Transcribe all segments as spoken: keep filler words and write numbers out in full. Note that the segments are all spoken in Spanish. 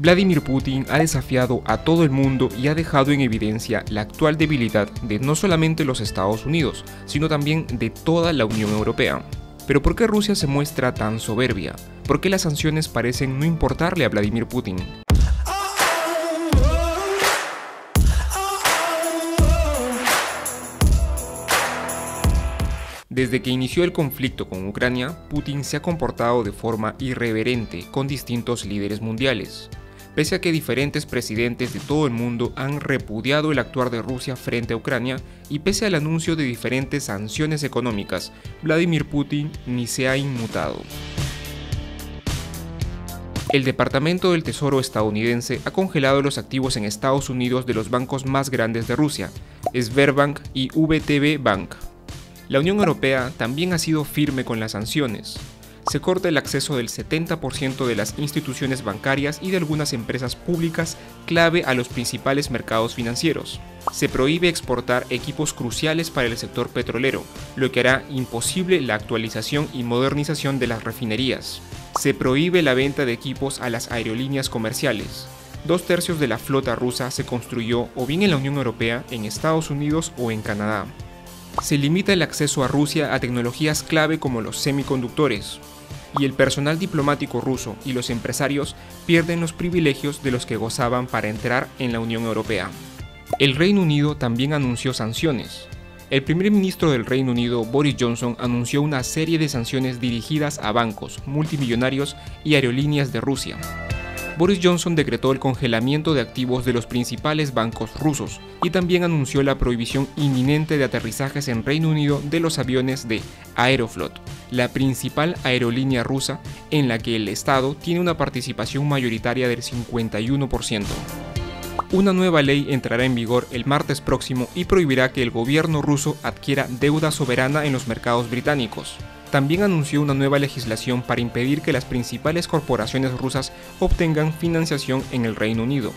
Vladimir Putin ha desafiado a todo el mundo y ha dejado en evidencia la actual debilidad de no solamente los Estados Unidos, sino también de toda la Unión Europea. Pero ¿por qué Rusia se muestra tan soberbia? ¿Por qué las sanciones parecen no importarle a Vladimir Putin? Desde que inició el conflicto con Ucrania, Putin se ha comportado de forma irreverente con distintos líderes mundiales. Pese a que diferentes presidentes de todo el mundo han repudiado el actuar de Rusia frente a Ucrania y pese al anuncio de diferentes sanciones económicas, Vladimir Putin ni se ha inmutado. El Departamento del Tesoro estadounidense ha congelado los activos en Estados Unidos de los bancos más grandes de Rusia, Sberbank y V T B Bank. La Unión Europea también ha sido firme con las sanciones. Se corta el acceso del setenta por ciento de las instituciones bancarias y de algunas empresas públicas clave a los principales mercados financieros. Se prohíbe exportar equipos cruciales para el sector petrolero, lo que hará imposible la actualización y modernización de las refinerías. Se prohíbe la venta de equipos a las aerolíneas comerciales. Dos tercios de la flota rusa se construyó o bien en la Unión Europea, en Estados Unidos o en Canadá. Se limita el acceso a Rusia a tecnologías clave como los semiconductores, y el personal diplomático ruso y los empresarios pierden los privilegios de los que gozaban para entrar en la Unión Europea. El Reino Unido también anunció sanciones. El primer ministro del Reino Unido, Boris Johnson, anunció una serie de sanciones dirigidas a bancos, multimillonarios y aerolíneas de Rusia. Boris Johnson decretó el congelamiento de activos de los principales bancos rusos y también anunció la prohibición inminente de aterrizajes en Reino Unido de los aviones de Aeroflot, la principal aerolínea rusa en la que el Estado tiene una participación mayoritaria del cincuenta y uno por ciento. Una nueva ley entrará en vigor el martes próximo y prohibirá que el gobierno ruso adquiera deuda soberana en los mercados británicos. También anunció una nueva legislación para impedir que las principales corporaciones rusas obtengan financiación en el Reino Unido.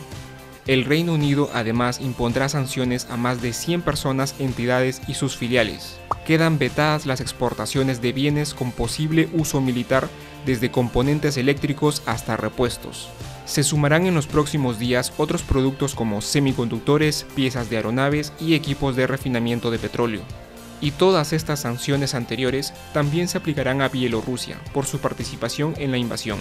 El Reino Unido además impondrá sanciones a más de cien personas, entidades y sus filiales. Quedan vetadas las exportaciones de bienes con posible uso militar, desde componentes eléctricos hasta repuestos. Se sumarán en los próximos días otros productos como semiconductores, piezas de aeronaves y equipos de refinamiento de petróleo. Y todas estas sanciones anteriores también se aplicarán a Bielorrusia por su participación en la invasión.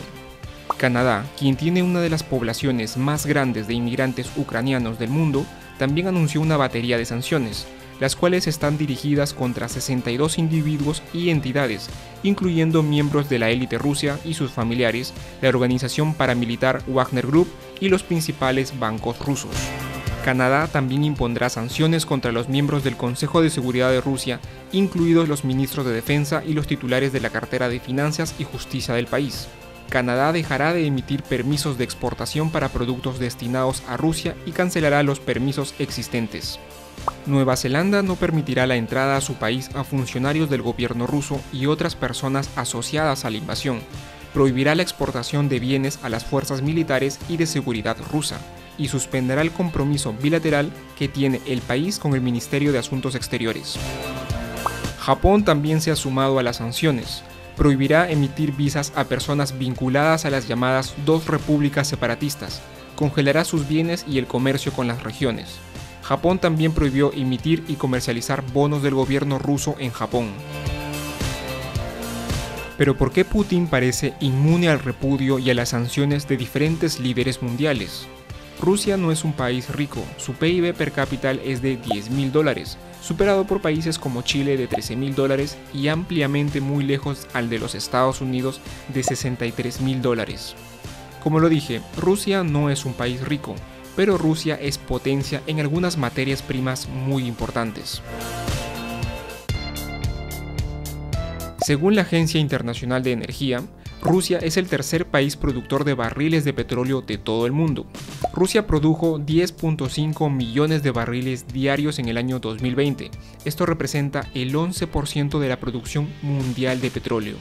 Canadá, quien tiene una de las poblaciones más grandes de inmigrantes ucranianos del mundo, también anunció una batería de sanciones, las cuales están dirigidas contra sesenta y dos individuos y entidades, incluyendo miembros de la élite rusa y sus familiares, la organización paramilitar Wagner Group y los principales bancos rusos. Canadá también impondrá sanciones contra los miembros del Consejo de Seguridad de Rusia, incluidos los ministros de Defensa y los titulares de la cartera de Finanzas y Justicia del país. Canadá dejará de emitir permisos de exportación para productos destinados a Rusia y cancelará los permisos existentes. Nueva Zelanda no permitirá la entrada a su país a funcionarios del gobierno ruso y otras personas asociadas a la invasión. Prohibirá la exportación de bienes a las fuerzas militares y de seguridad rusa, y suspenderá el compromiso bilateral que tiene el país con el Ministerio de Asuntos Exteriores. Japón también se ha sumado a las sanciones. Prohibirá emitir visas a personas vinculadas a las llamadas dos repúblicas separatistas, congelará sus bienes y el comercio con las regiones. Japón también prohibió emitir y comercializar bonos del gobierno ruso en Japón. Pero ¿por qué Putin parece inmune al repudio y a las sanciones de diferentes líderes mundiales? Rusia no es un país rico, su P I B per cápita es de diez mil dólares, superado por países como Chile de trece mil dólares y ampliamente muy lejos al de los Estados Unidos de sesenta y tres mil dólares. Como lo dije, Rusia no es un país rico, pero Rusia es potencia en algunas materias primas muy importantes. Según la Agencia Internacional de Energía, Rusia es el tercer país productor de barriles de petróleo de todo el mundo. Rusia produjo diez punto cinco millones de barriles diarios en el año dos mil veinte. Esto representa el once por ciento de la producción mundial de petróleo.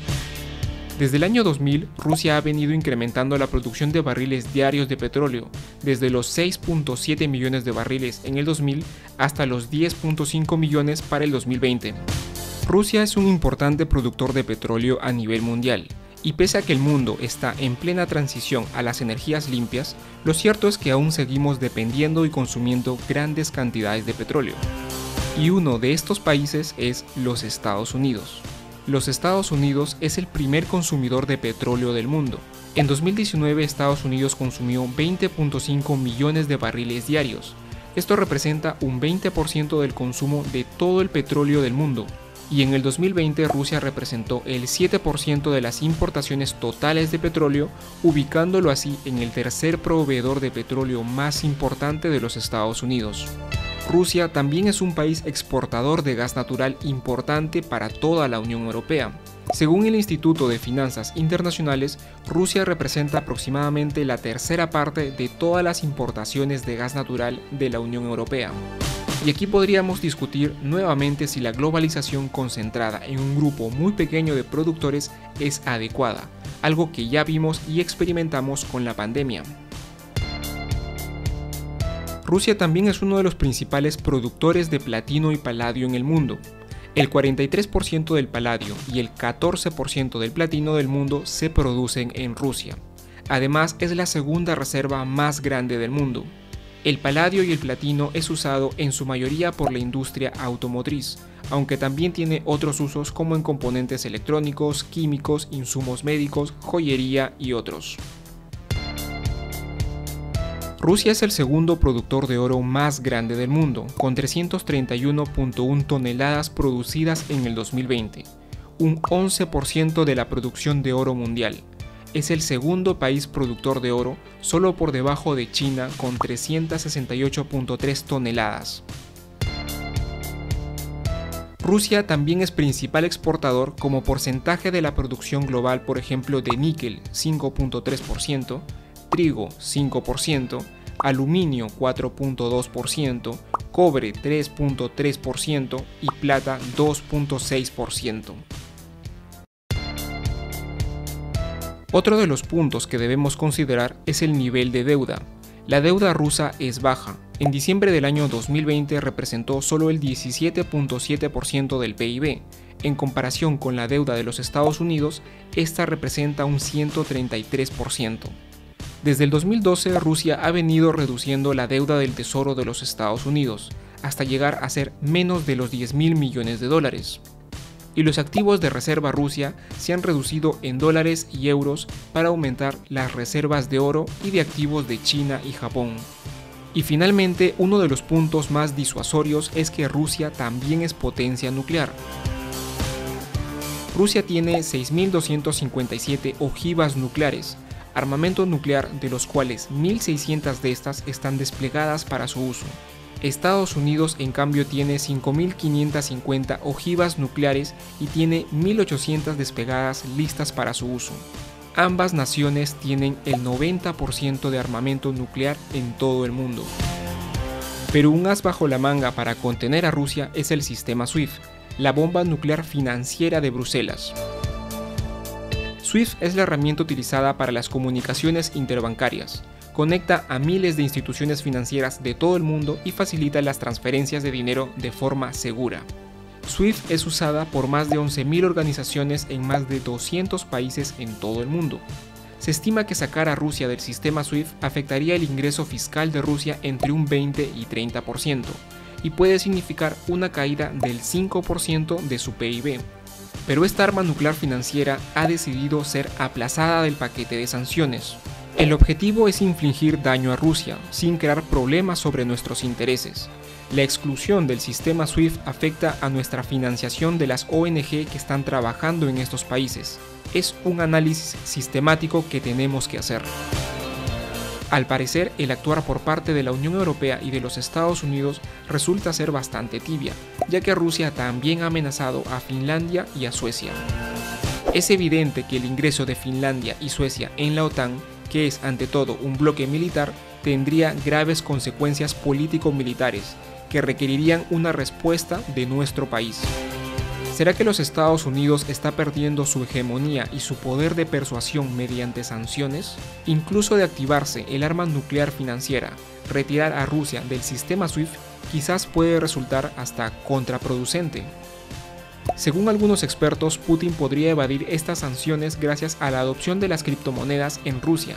Desde el año dos mil, Rusia ha venido incrementando la producción de barriles diarios de petróleo, desde los seis punto siete millones de barriles en el dos mil hasta los diez punto cinco millones para el dos mil veinte. Rusia es un importante productor de petróleo a nivel mundial. Y pese a que el mundo está en plena transición a las energías limpias, lo cierto es que aún seguimos dependiendo y consumiendo grandes cantidades de petróleo. Y uno de estos países es los Estados Unidos. Los Estados Unidos es el primer consumidor de petróleo del mundo. En dos mil diecinueve, Estados Unidos consumió veinte punto cinco millones de barriles diarios. Esto representa un veinte por ciento del consumo de todo el petróleo del mundo. Y en el dos mil veinte, Rusia representó el siete por ciento de las importaciones totales de petróleo, ubicándolo así en el tercer proveedor de petróleo más importante de los Estados Unidos. Rusia también es un país exportador de gas natural importante para toda la Unión Europea. Según el Instituto de Finanzas Internacionales, Rusia representa aproximadamente la tercera parte de todas las importaciones de gas natural de la Unión Europea. Y aquí podríamos discutir nuevamente si la globalización concentrada en un grupo muy pequeño de productores es adecuada, algo que ya vimos y experimentamos con la pandemia. Rusia también es uno de los principales productores de platino y paladio en el mundo. El cuarenta y tres por ciento del paladio y el catorce por ciento del platino del mundo se producen en Rusia. Además, es la segunda reserva más grande del mundo. El paladio y el platino es usado en su mayoría por la industria automotriz, aunque también tiene otros usos como en componentes electrónicos, químicos, insumos médicos, joyería y otros. Rusia es el segundo productor de oro más grande del mundo, con trescientas treinta y una punto uno toneladas producidas en el dos mil veinte, un once por ciento de la producción de oro mundial. Es el segundo país productor de oro, solo por debajo de China, con trescientas sesenta y ocho punto tres toneladas. Rusia también es principal exportador como porcentaje de la producción global, por ejemplo, de níquel cinco punto tres por ciento, trigo cinco por ciento, aluminio cuatro punto dos por ciento, cobre tres punto tres por ciento y plata dos punto seis por ciento. Otro de los puntos que debemos considerar es el nivel de deuda. La deuda rusa es baja. En diciembre del año dos mil veinte representó solo el diecisiete punto siete por ciento del P I B. En comparación con la deuda de los Estados Unidos, esta representa un ciento treinta y tres por ciento. Desde el dos mil doce, Rusia ha venido reduciendo la deuda del Tesoro de los Estados Unidos, hasta llegar a ser menos de los diez mil millones de dólares. Y los activos de reserva rusa se han reducido en dólares y euros para aumentar las reservas de oro y de activos de China y Japón. Y finalmente, uno de los puntos más disuasorios es que Rusia también es potencia nuclear. Rusia tiene seis mil doscientas cincuenta y siete ojivas nucleares, armamento nuclear de los cuales mil seiscientas de estas están desplegadas para su uso. Estados Unidos, en cambio, tiene cinco mil quinientas cincuenta ojivas nucleares y tiene mil ochocientas desplegadas listas para su uso. Ambas naciones tienen el noventa por ciento de armamento nuclear en todo el mundo. Pero un as bajo la manga para contener a Rusia es el sistema SWIFT, la bomba nuclear financiera de Bruselas. SWIFT es la herramienta utilizada para las comunicaciones interbancarias. Conecta a miles de instituciones financieras de todo el mundo y facilita las transferencias de dinero de forma segura. SWIFT es usada por más de once mil organizaciones en más de doscientos países en todo el mundo. Se estima que sacar a Rusia del sistema SWIFT afectaría el ingreso fiscal de Rusia entre un veinte y treinta por ciento, y puede significar una caída del cinco por ciento de su P I B. Pero esta arma nuclear financiera ha decidido ser aplazada del paquete de sanciones. El objetivo es infligir daño a Rusia, sin crear problemas sobre nuestros intereses. La exclusión del sistema SWIFT afecta a nuestra financiación de las O N G que están trabajando en estos países. Es un análisis sistemático que tenemos que hacer. Al parecer, el actuar por parte de la Unión Europea y de los Estados Unidos resulta ser bastante tibia, ya que Rusia también ha amenazado a Finlandia y a Suecia. Es evidente que el ingreso de Finlandia y Suecia en la OTAN, que es ante todo un bloque militar, tendría graves consecuencias político-militares que requerirían una respuesta de nuestro país. ¿Será que los Estados Unidos está perdiendo su hegemonía y su poder de persuasión mediante sanciones? Incluso de activarse el arma nuclear financiera, retirar a Rusia del sistema SWIFT quizás puede resultar hasta contraproducente. Según algunos expertos, Putin podría evadir estas sanciones gracias a la adopción de las criptomonedas en Rusia.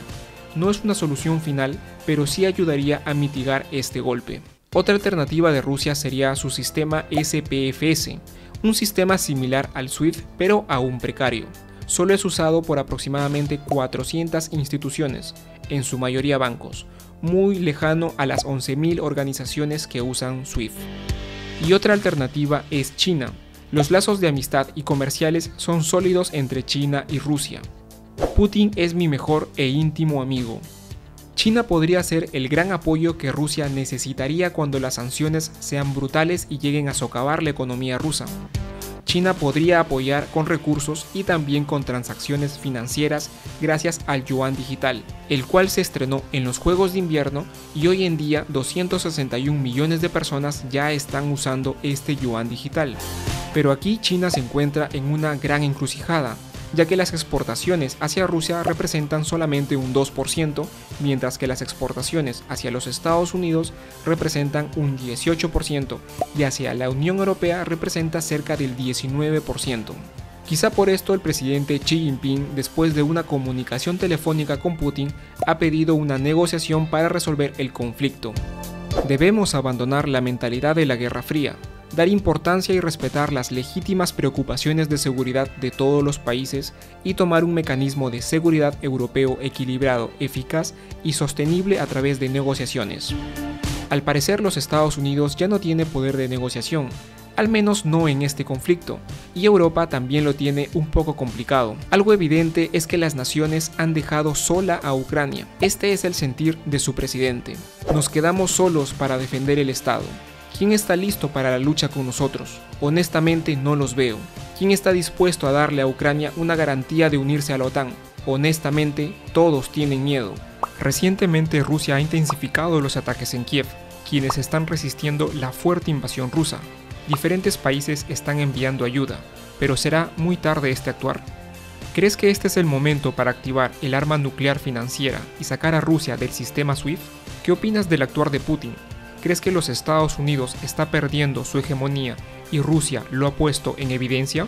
No es una solución final, pero sí ayudaría a mitigar este golpe. Otra alternativa de Rusia sería su sistema S P F S, un sistema similar al SWIFT pero aún precario. Solo es usado por aproximadamente cuatrocientas instituciones, en su mayoría bancos, muy lejano a las once mil organizaciones que usan SWIFT. Y otra alternativa es China. Los lazos de amistad y comerciales son sólidos entre China y Rusia. Putin es mi mejor e íntimo amigo. China podría ser el gran apoyo que Rusia necesitaría cuando las sanciones sean brutales y lleguen a socavar la economía rusa. China podría apoyar con recursos y también con transacciones financieras gracias al yuan digital, el cual se estrenó en los Juegos de Invierno y hoy en día doscientos sesenta y un millones de personas ya están usando este yuan digital. Pero aquí China se encuentra en una gran encrucijada, ya que las exportaciones hacia Rusia representan solamente un dos por ciento, mientras que las exportaciones hacia los Estados Unidos representan un dieciocho por ciento y hacia la Unión Europea representa cerca del diecinueve por ciento. Quizá por esto el presidente Xi Jinping, después de una comunicación telefónica con Putin, ha pedido una negociación para resolver el conflicto. Debemos abandonar la mentalidad de la Guerra Fría, dar importancia y respetar las legítimas preocupaciones de seguridad de todos los países y tomar un mecanismo de seguridad europeo equilibrado, eficaz y sostenible a través de negociaciones. Al parecer, los Estados Unidos ya no tiene poder de negociación, al menos no en este conflicto, y Europa también lo tiene un poco complicado. Algo evidente es que las naciones han dejado sola a Ucrania. Este es el sentir de su presidente. Nos quedamos solos para defender el Estado. ¿Quién está listo para la lucha con nosotros? Honestamente no los veo. ¿Quién está dispuesto a darle a Ucrania una garantía de unirse a la OTAN? Honestamente, todos tienen miedo. Recientemente Rusia ha intensificado los ataques en Kiev, quienes están resistiendo la fuerte invasión rusa. Diferentes países están enviando ayuda, pero será muy tarde este actuar. ¿Crees que este es el momento para activar el arma nuclear financiera y sacar a Rusia del sistema SWIFT? ¿Qué opinas del actuar de Putin? ¿Crees que los Estados Unidos está perdiendo su hegemonía y Rusia lo ha puesto en evidencia?